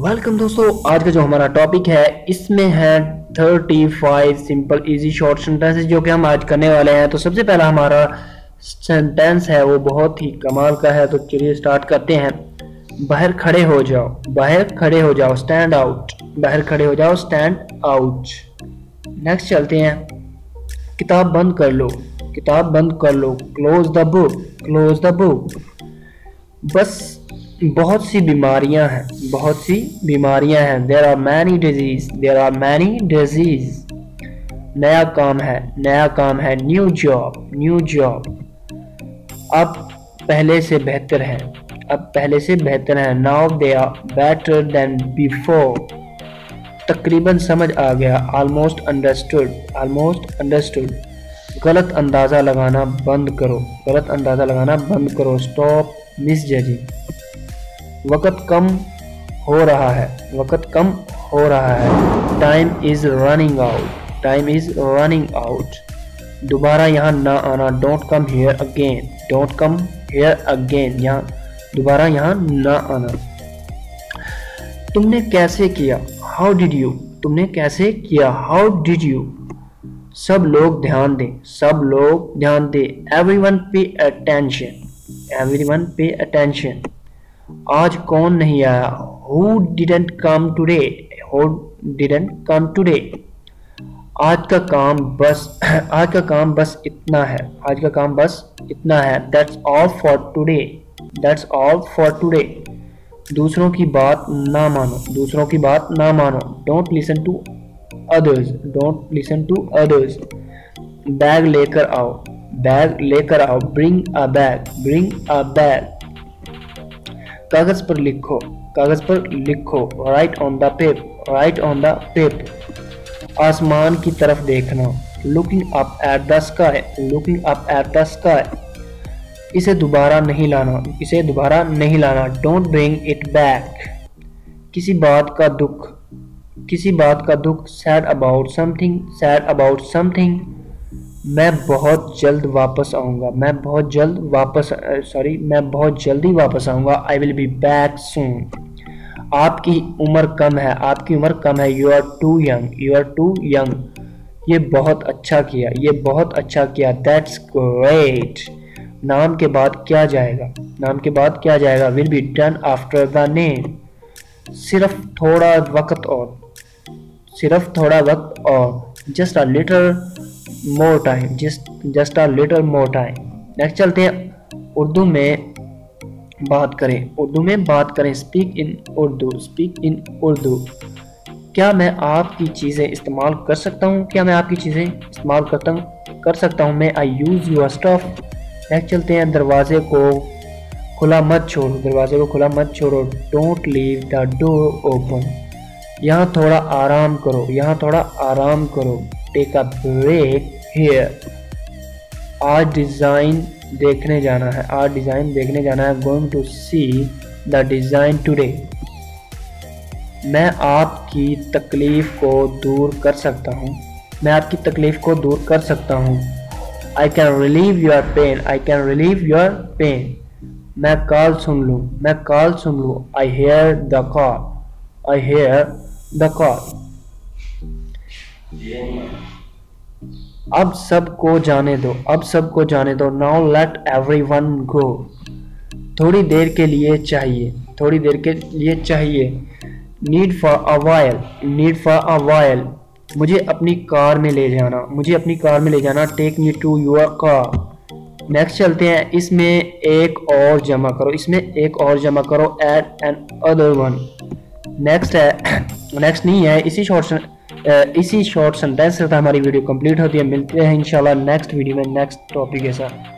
Welcome दोस्तों, आज का जो हमारा टॉपिक है इसमें है 35 सिंपल इजी शॉर्ट सेंटेंसेस जो कि हम आज करने वाले हैं। तो सबसे पहला हमारा सेंटेंस है वो बहुत ही कमाल का है, तो चलिए स्टार्ट करते हैं। बाहर खड़े हो जाओ, बाहर खड़े हो जाओ, स्टैंड आउट, बाहर खड़े हो जाओ, स्टैंड आउट। नेक्स्ट चलते हैं, किताब बंद कर लो, किताब बंद कर लो, close the book, close the book. बस बहुत सी बीमारियां हैं, बहुत सी बीमारियां हैं, there are many disease, there are many disease. नया काम है, नया काम है, न्यू जॉब, न्यू जॉब। अब पहले से बेहतर है, अब पहले से बेहतर है, now they are better than before. तकरीबन समझ आ गया, ऑलमोस्ट अंडरस्टूड, ऑलमोस्ट अंडरस्टूड। गलत अंदाज़ा लगाना बंद करो, गलत अंदाज़ा लगाना बंद करो, स्टॉप मिसजजिंग। वक़्त कम हो रहा है, वक़्त कम हो रहा है, time is running out, time is running out. दोबारा यहाँ ना आना, don't come here again, don't come here again, यहाँ दोबारा यहाँ ना आना। तुमने कैसे किया, हाउ डिड यू, तुमने कैसे किया, हाउ डिड यू। सब लोग ध्यान दें, सब लोग ध्यान दें, everyone pay attention, everyone pay attention. आज कौन नहीं आया, who didn't come today, who didn't come today. आज का काम बस, आज का काम बस इतना है, आज का काम बस इतना है, that's all for today, that's all for today. दूसरों की बात ना मानो, दूसरों की बात ना मानो, don't listen to others, don't listen to others. Bag लेकर आओ, बैग लेकर आओ, bring a bag, bring a bag. कागज पर लिखो, कागज पर लिखो, write on the paper, write on the paper. आसमान की तरफ देखना, looking up at the sky, looking up at the sky. इसे दोबारा नहीं लाना, इसे दोबारा नहीं लाना, डोंट ब्रिंग इट बैक। किसी बात का दुख, किसी बात का दुख, sad about something, sad about something. मैं बहुत जल्द वापस आऊँगा, मैं बहुत जल्द वापस, सॉरी, मैं बहुत जल्दी वापस आऊँगा, I will be back soon. आपकी उम्र कम है, आपकी उम्र कम है, you are too young, you are too young. ये बहुत अच्छा किया, ये बहुत अच्छा किया, दैट्स ग्रेट। नाम के बाद क्या जाएगा, नाम के बाद क्या जाएगा, will be done after the name. सिर्फ थोड़ा वक्त और, सिर्फ थोड़ा वक्त और, just a little more time, just a little more time. Next चलते हैं, उर्दू में बात करें, उर्दू में बात करें, speak in Urdu, speak in Urdu. क्या मैं आपकी चीज़ें इस्तेमाल कर सकता हूँ, क्या मैं आपकी चीज़ें इस्तेमाल करता हूँ, कर सकता हूँ, मैं I use your stuff. Next चलते हैं, दरवाजे को खुला मत छोड़ो, दरवाजे को खुला मत छोड़ो, don't leave the door open. यहाँ थोड़ा आराम करो, यहाँ थोड़ा आराम करो, टेक अ ब्रेक हियर। आज डिज़ाइन देखने जाना है, आज डिज़ाइन देखने जाना है, going to see the design today. मैं आपकी तकलीफ़ को दूर कर सकता हूँ, मैं आपकी तकलीफ़ को दूर कर सकता हूँ, I can relieve your pain, I can relieve your pain. मैं कॉल सुन लूँ, मैं कॉल सुन लूँ, I hear the call, I hear the call. अब सबको जाने दो, अब सबको जाने दो, नाउ लेट एवरीवन गो। थोड़ी देर के लिए चाहिए, थोड़ी देर के लिए चाहिए, need for a while, need for a while. मुझे अपनी कार में ले जाना, मुझे अपनी कार में ले जाना, take me to your car. Next चलते हैं, इसमें एक और जमा करो, इसमें एक और जमा करो, add another one. Next है, नेक्स्ट नहीं है, इसी शॉर्ट सेंटेंस से हमारी वीडियो कंप्लीट होती है। मिलते हैं इंशाल्लाह नेक्स्ट वीडियो में नेक्स्ट टॉपिक के साथ।